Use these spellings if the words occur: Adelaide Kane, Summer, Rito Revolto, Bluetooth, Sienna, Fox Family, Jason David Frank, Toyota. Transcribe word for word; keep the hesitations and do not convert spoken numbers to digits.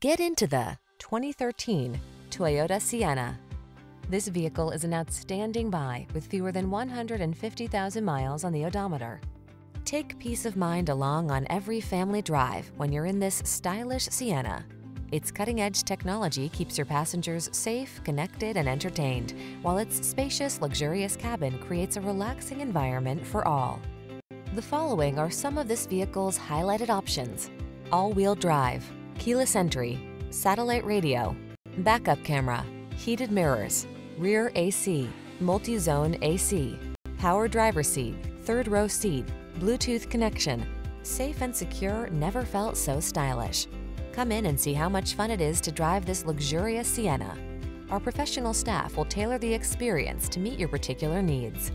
Get into the twenty thirteen Toyota Sienna. This vehicle is an outstanding buy with fewer than one hundred fifty thousand miles on the odometer. Take peace of mind along on every family drive when you're in this stylish Sienna. Its cutting-edge technology keeps your passengers safe, connected, and entertained, while its spacious, luxurious cabin creates a relaxing environment for all. The following are some of this vehicle's highlighted options: all-wheel drive, keyless entry, satellite radio, backup camera, heated mirrors, rear A C, multi-zone A C, power driver seat, third row seat, Bluetooth connection. Safe and secure never felt so stylish. Come in and see how much fun it is to drive this luxurious Sienna. Our professional staff will tailor the experience to meet your particular needs.